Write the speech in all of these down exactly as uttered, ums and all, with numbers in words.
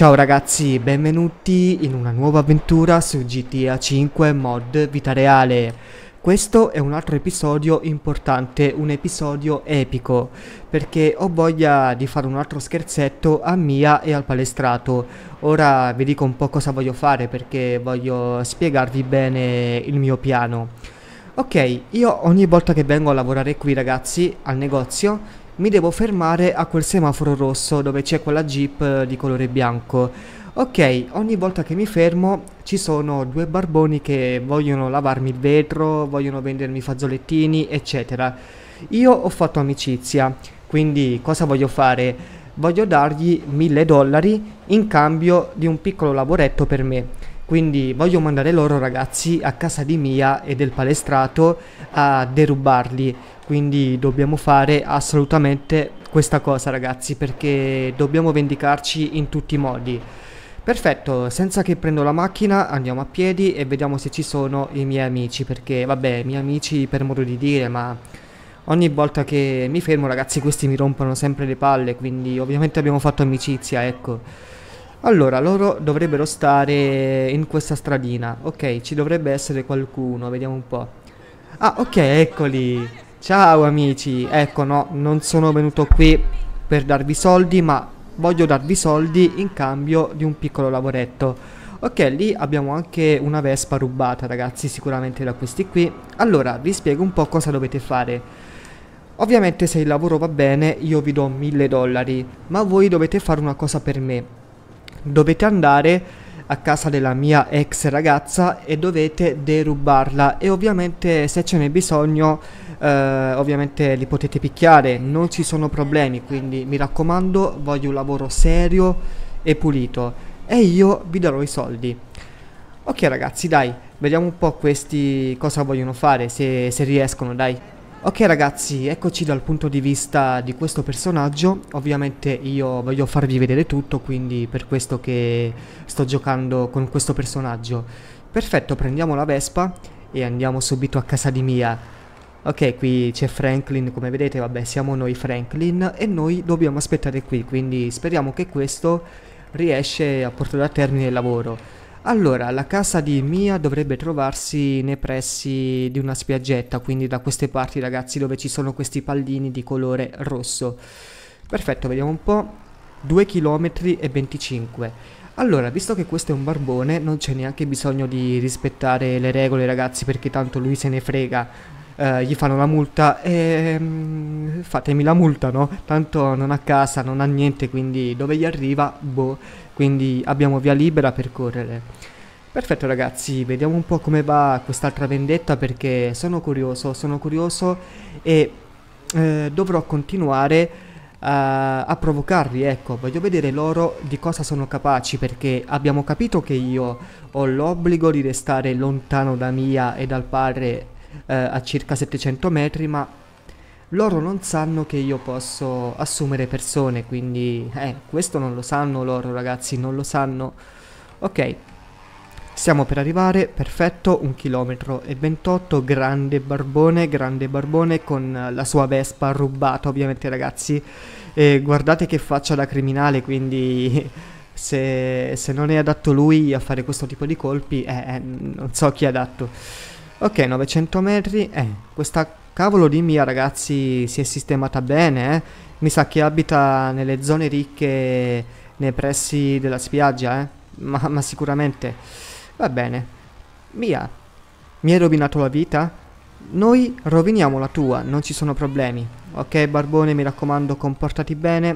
Ciao ragazzi, benvenuti in una nuova avventura su G T A cinque Mod Vita Reale. Questo è un altro episodio importante, un episodio epico, perché ho voglia di fare un altro scherzetto a Mia e al Palestrato. Ora vi dico un po' cosa voglio fare, perché voglio spiegarvi bene il mio piano. Ok, io ogni volta che vengo a lavorare qui ragazzi, al negozio, mi devo fermare a quel semaforo rosso dove c'è quella jeep di colore bianco. Ok, ogni volta che mi fermo ci sono due barboni che vogliono lavarmi il vetro, vogliono vendermi fazzolettini, eccetera. Io ho fatto amicizia, quindi cosa voglio fare? Voglio dargli mille dollari in cambio di un piccolo lavoretto per me. Quindi voglio mandare loro ragazzi a casa di Mia e del Palestrato a derubarli. Quindi dobbiamo fare assolutamente questa cosa ragazzi, perché dobbiamo vendicarci in tutti i modi. Perfetto, senza che prendo la macchina andiamo a piedi e vediamo se ci sono i miei amici, perché vabbè, miei amici per modo di dire, ma ogni volta che mi fermo ragazzi questi mi rompono sempre le palle, quindi ovviamente abbiamo fatto amicizia, ecco. Allora, loro dovrebbero stare in questa stradina, ok, ci dovrebbe essere qualcuno, vediamo un po'. Ah ok, eccoli! Ciao amici, ecco no, non sono venuto qui per darvi soldi, ma voglio darvi soldi in cambio di un piccolo lavoretto. Ok, lì abbiamo anche una Vespa rubata ragazzi, sicuramente da questi qui. Allora, vi spiego un po' cosa dovete fare. Ovviamente se il lavoro va bene io vi do mille dollari, ma voi dovete fare una cosa per me. Dovete andare a casa della mia ex ragazza e dovete derubarla, e ovviamente se ce n'è bisogno eh, ovviamente li potete picchiare, non ci sono problemi, quindi mi raccomando, voglio un lavoro serio e pulito e io vi darò i soldi. Ok ragazzi, dai, vediamo un po' questi cosa vogliono fare, se, se riescono, dai. Ok ragazzi, eccoci dal punto di vista di questo personaggio. Ovviamente io voglio farvi vedere tutto, quindi per questo che sto giocando con questo personaggio. Perfetto, prendiamo la Vespa e andiamo subito a casa di Mia. Ok, qui c'è Franklin, come vedete, vabbè, siamo noi Franklin e noi dobbiamo aspettare qui, quindi speriamo che questo riesce a portare a termine il lavoro. Allora, la casa di Mia dovrebbe trovarsi nei pressi di una spiaggetta, quindi da queste parti ragazzi dove ci sono questi pallini di colore rosso. Perfetto, vediamo un po', due chilometri e venticinque. Allora, visto che questo è un barbone, non c'è neanche bisogno di rispettare le regole ragazzi, perché tanto lui se ne frega, eh, gli fanno la multa e mm, fatemi la multa, no? Tanto non ha casa, non ha niente, quindi dove gli arriva, boh. Quindi abbiamo via libera per correre. Perfetto ragazzi, vediamo un po' come va quest'altra vendetta, perché sono curioso, sono curioso e eh, dovrò continuare uh, a provocarli, ecco. Voglio vedere loro di cosa sono capaci, perché abbiamo capito che io ho l'obbligo di restare lontano da Mia e dal padre uh, a circa settecento metri, ma loro non sanno che io posso assumere persone, quindi eh, questo non lo sanno loro ragazzi, non lo sanno. Ok, stiamo per arrivare, perfetto, un chilometro e ventotto, grande barbone, grande barbone con la sua Vespa rubata ovviamente ragazzi. E guardate che faccia da criminale, quindi se, se non è adatto lui a fare questo tipo di colpi, eh, eh, non so chi è adatto. Ok, novecento metri, eh, questa cavolo di Mia ragazzi si è sistemata bene, eh? Mi sa che abita nelle zone ricche, nei pressi della spiaggia, eh? ma, ma sicuramente. Va bene. Mia, mi hai rovinato la vita? Noi roviniamo la tua, non ci sono problemi. Ok barbone, mi raccomando, comportati bene.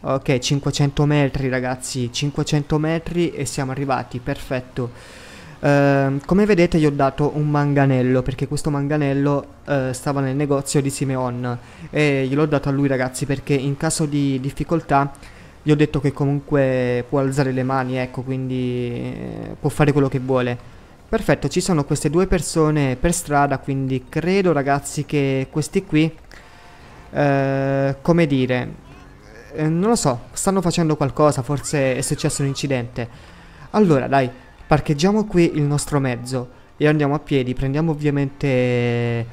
Ok, cinquecento metri ragazzi, cinquecento metri e siamo arrivati, perfetto. Uh, come vedete gli ho dato un manganello, perché questo manganello uh, stava nel negozio di Simeon e gliel'ho dato a lui ragazzi, perché in caso di difficoltà gli ho detto che comunque può alzare le mani, ecco, quindi eh, può fare quello che vuole. Perfetto, ci sono queste due persone per strada, quindi credo ragazzi che questi qui uh, come dire eh, non lo so, stanno facendo qualcosa, forse è successo un incidente. Allora dai, parcheggiamo qui il nostro mezzo e andiamo a piedi, prendiamo ovviamente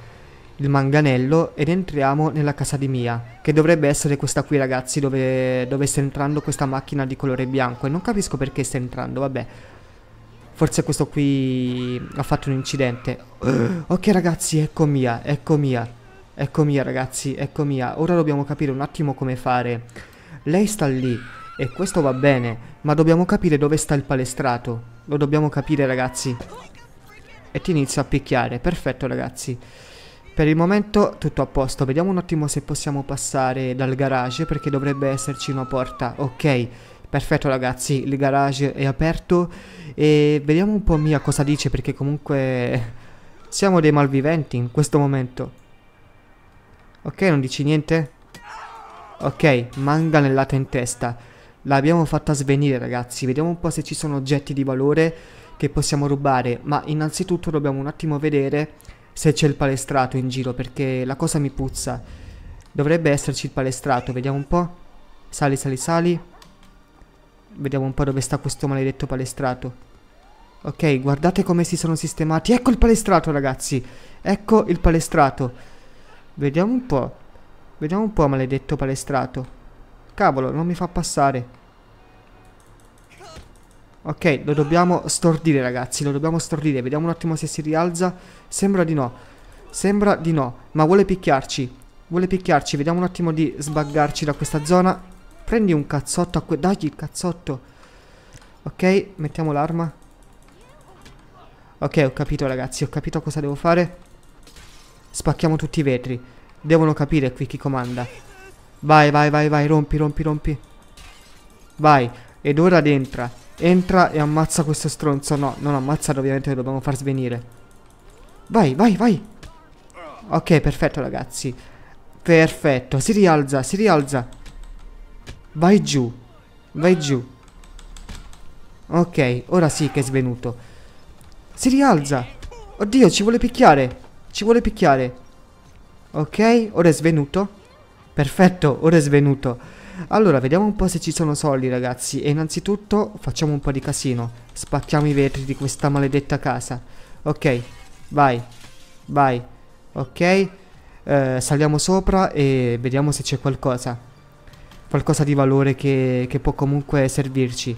il manganello ed entriamo nella casa di Mia, che dovrebbe essere questa qui, ragazzi, dove, dove sta entrando questa macchina di colore bianco. E non capisco perché sta entrando, vabbè. Forse questo qui ha fatto un incidente. Ok ragazzi, ecco Mia, ecco Mia, ecco Mia ragazzi, ecco Mia. Ora dobbiamo capire un attimo come fare. Lei sta lì e questo va bene, ma dobbiamo capire dove sta il palestrato. Lo dobbiamo capire ragazzi. E ti inizio a picchiare, perfetto ragazzi. Per il momento tutto a posto. Vediamo un attimo se possiamo passare dal garage, perché dovrebbe esserci una porta. Ok, perfetto ragazzi, il garage è aperto. E vediamo un po' Mia cosa dice, perché comunque siamo dei malviventi in questo momento. Ok, non dici niente? Ok, manganellata in testa. L'abbiamo fatta svenire ragazzi. Vediamo un po' se ci sono oggetti di valore che possiamo rubare. Ma innanzitutto dobbiamo un attimo vedere se c'è il palestrato in giro, perché la cosa mi puzza. Dovrebbe esserci il palestrato, vediamo un po'. Sali, sali, sali. Vediamo un po' dove sta questo maledetto palestrato. Ok, guardate come si sono sistemati. Ecco il palestrato ragazzi, ecco il palestrato. Vediamo un po'. Vediamo un po' maledetto palestrato. Cavolo, non mi fa passare. Ok, lo dobbiamo stordire ragazzi, lo dobbiamo stordire. Vediamo un attimo se si rialza. Sembra di no, sembra di no. Ma vuole picchiarci, vuole picchiarci. Vediamo un attimo di sbaggarci da questa zona. Prendi un cazzotto a que... Dai il cazzotto. Ok, mettiamo l'arma. Ok, ho capito ragazzi, ho capito cosa devo fare. Spacchiamo tutti i vetri. Devono capire qui chi comanda. Vai, vai, vai, vai, rompi, rompi, rompi. Vai, ed ora ad entra. Entra e ammazza questo stronzo. No, non ammazzalo ovviamente, lo dobbiamo far svenire. Vai, vai, vai. Ok, perfetto ragazzi. Perfetto, si rialza, si rialza. Vai giù, vai giù. Ok, ora sì che è svenuto. Si rialza. Oddio, ci vuole picchiare. Ci vuole picchiare. Ok, ora è svenuto. Perfetto, ora è svenuto. Allora, vediamo un po' se ci sono soldi, ragazzi. E innanzitutto facciamo un po' di casino. Spacchiamo i vetri di questa maledetta casa. Ok, vai, vai. Ok, eh, saliamo sopra e vediamo se c'è qualcosa. Qualcosa di valore che, che può comunque servirci.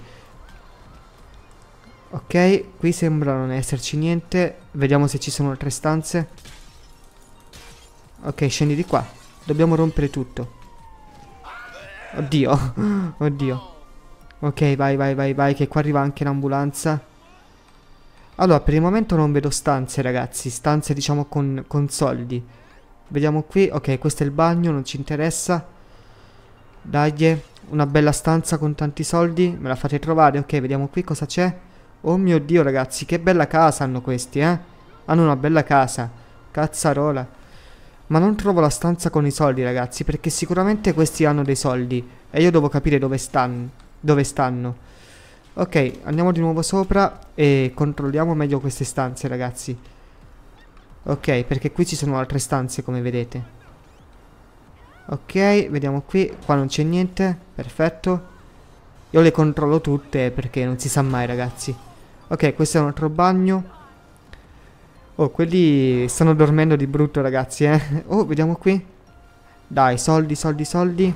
Ok, qui sembra non esserci niente. Vediamo se ci sono altre stanze. Ok, scendi di qua. Dobbiamo rompere tutto. Oddio, oddio. Ok, vai, vai, vai, vai, che qua arriva anche l'ambulanza. Allora, per il momento non vedo stanze, ragazzi. Stanze, diciamo, con, con soldi. Vediamo qui, ok, questo è il bagno, non ci interessa. Daglie, una bella stanza con tanti soldi. Me la fate trovare, ok, vediamo qui cosa c'è. Oh mio Dio, ragazzi, che bella casa hanno questi, eh. Hanno una bella casa. Cazzarola. Ma non trovo la stanza con i soldi, ragazzi, perché sicuramente questi hanno dei soldi. E io devo capire dove stanno. Dove stanno. Ok, andiamo di nuovo sopra e controlliamo meglio queste stanze, ragazzi. Ok, perché qui ci sono altre stanze, come vedete. Ok, vediamo qui. Qua non c'è niente. Perfetto. Io le controllo tutte perché non si sa mai, ragazzi. Ok, questo è un altro bagno. Oh, quelli stanno dormendo di brutto, ragazzi, eh. Oh, vediamo qui. Dai, soldi, soldi, soldi.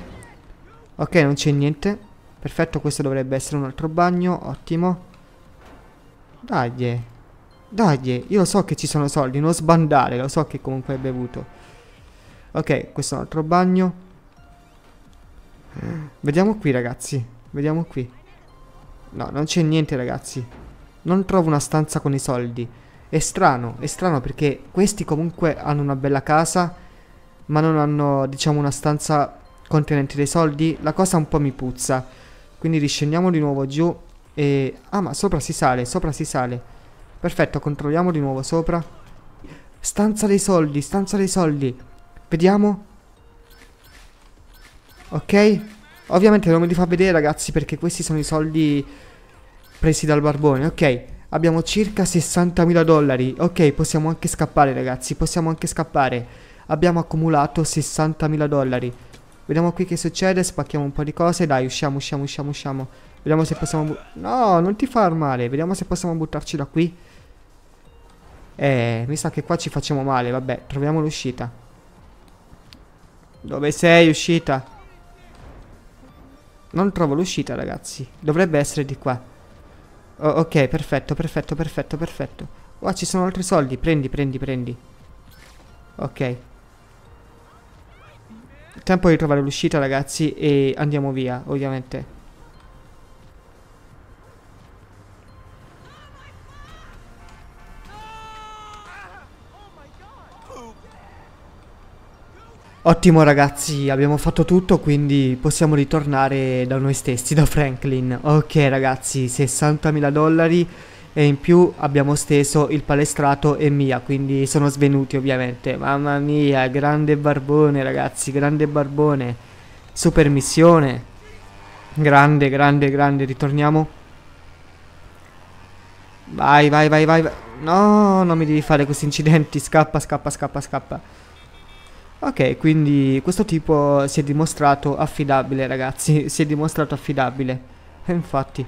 Ok, non c'è niente. Perfetto, questo dovrebbe essere un altro bagno. Ottimo. Dai, dai, io so che ci sono soldi, non sbandare. Lo so che comunque hai bevuto. Ok, questo è un altro bagno. Vediamo qui, ragazzi. Vediamo qui. No, non c'è niente, ragazzi. Non trovo una stanza con i soldi. È strano, è strano perché questi comunque hanno una bella casa, ma non hanno, diciamo, una stanza contenente dei soldi. La cosa un po' mi puzza. Quindi riscendiamo di nuovo giù e... Ah, ma sopra si sale, sopra si sale. Perfetto, controlliamo di nuovo sopra. Stanza dei soldi, stanza dei soldi. Vediamo. Ok. Ovviamente non me li fa vedere, ragazzi, perché questi sono i soldi presi dal barbone. Ok. Abbiamo circa sessantamila dollari. Ok, possiamo anche scappare, ragazzi. Possiamo anche scappare. Abbiamo accumulato sessantamila dollari. Vediamo qui che succede. Spacchiamo un po' di cose. Dai, usciamo, usciamo, usciamo, usciamo. Vediamo se possiamo... No, non ti far male. Vediamo se possiamo buttarci da qui. Eh, mi sa che qua ci facciamo male. Vabbè, troviamo l'uscita. Dove sei, uscita? Non trovo l'uscita, ragazzi. Dovrebbe essere di qua. Oh, ok, perfetto, perfetto, perfetto, perfetto. Qua oh, ci sono altri soldi. Prendi, prendi, prendi. Ok. Tempo di trovare l'uscita, ragazzi, e andiamo via, ovviamente. Ottimo, ragazzi, abbiamo fatto tutto, quindi possiamo ritornare da noi stessi, da Franklin. Ok, ragazzi, sessantamila dollari e in più abbiamo steso il palestrato e Mia, quindi sono svenuti ovviamente. Mamma mia, grande barbone, ragazzi, grande barbone. Super missione. Grande, grande, grande, ritorniamo. Vai, vai, vai, vai. No, non mi devi fare questi incidenti, scappa, scappa, scappa, scappa. Ok, quindi questo tipo si è dimostrato affidabile, ragazzi. Si è dimostrato affidabile. E infatti.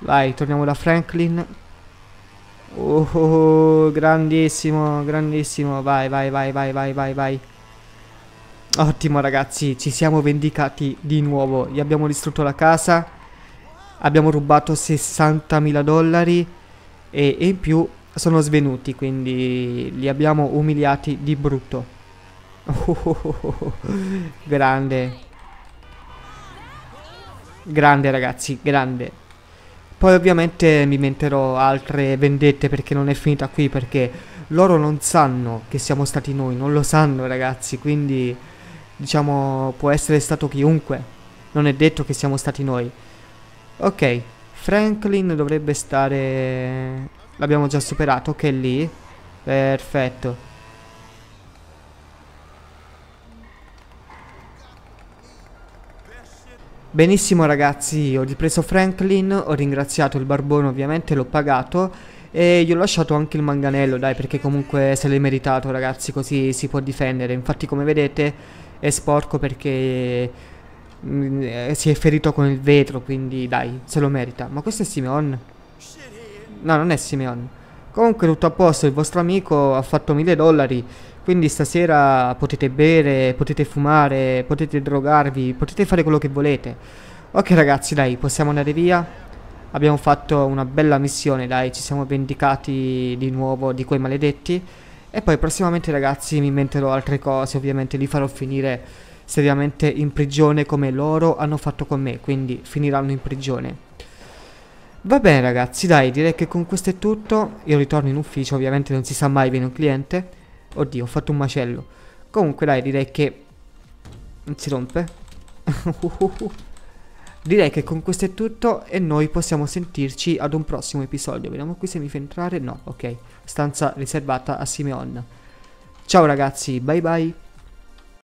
Vai, torniamo da Franklin. Oh, oh, oh, grandissimo, grandissimo. Vai, vai, vai, vai, vai, vai, vai. Ottimo, ragazzi, ci siamo vendicati di nuovo. Gli abbiamo distrutto la casa. Abbiamo rubato sessantamila dollari. E, e in più sono svenuti, quindi li abbiamo umiliati di brutto. Oh, oh, oh, oh. Grande. Grande, ragazzi, grande. Poi ovviamente mi inventerò altre vendette, perché non è finita qui, perché loro non sanno che siamo stati noi. Non lo sanno, ragazzi. Quindi diciamo può essere stato chiunque. Non è detto che siamo stati noi. Ok, Franklin dovrebbe stare... L'abbiamo già superato, che è lì. Perfetto. Benissimo, ragazzi, ho ripreso Franklin, ho ringraziato il barbone, ovviamente l'ho pagato e gli ho lasciato anche il manganello, dai, perché comunque se l'è meritato, ragazzi, così si può difendere. Infatti, come vedete, è sporco perché mh, si è ferito con il vetro, quindi dai, se lo merita. Ma questo è Simeon? No, non è Simeon. Comunque tutto a posto, il vostro amico ha fatto mille dollari. Quindi stasera potete bere, potete fumare, potete drogarvi, potete fare quello che volete. Ok, ragazzi, dai, possiamo andare via. Abbiamo fatto una bella missione, dai, ci siamo vendicati di nuovo di quei maledetti. E poi prossimamente, ragazzi, mi inventerò altre cose, ovviamente li farò finire seriamente in prigione come loro hanno fatto con me, quindi finiranno in prigione. Va bene, ragazzi, dai, direi che con questo è tutto. Io ritorno in ufficio, ovviamente non si sa mai, viene un cliente. Oddio, ho fatto un macello. Comunque, dai, direi che... Non si rompe. Direi che con questo è tutto e noi possiamo sentirci ad un prossimo episodio. Vediamo qui se mi fa entrare. No, ok. Stanza riservata a Simeon. Ciao, ragazzi, bye bye.